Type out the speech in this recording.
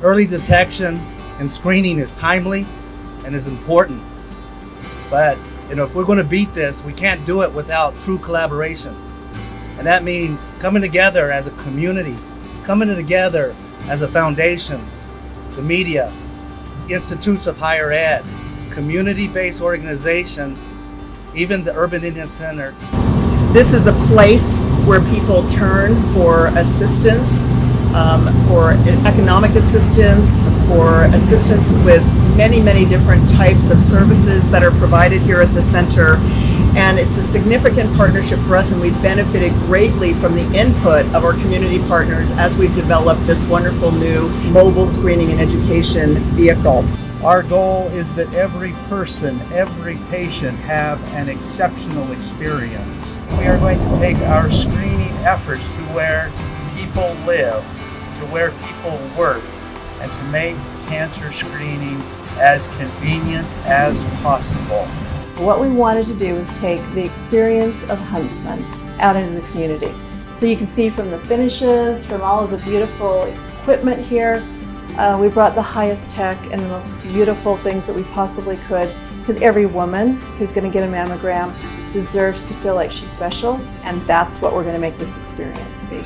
Early detection and screening is timely and is important. But if we're going to beat this, we can't do it without true collaboration. And that means coming together as a community, coming together as a foundation, the media, institutes of higher ed, community-based organizations, even the Urban Indian Center. This is a place where people turn for assistance, for economic assistance, for assistance with many, many different types of services that are provided here at the center. And it's a significant partnership for us, and we've benefited greatly from the input of our community partners as we've developed this wonderful new mobile screening and education vehicle. Our goal is that every person, every patient have an exceptional experience. We are going to take our screening efforts to where people live, to where people work, and to make cancer screening as convenient as possible. What we wanted to do is take the experience of Huntsman out into the community. So you can see from the finishes, from all of the beautiful equipment here, we brought the highest tech and the most beautiful things that we possibly could, because every woman who's going to get a mammogram deserves to feel like she's special, and that's what we're going to make this experience be.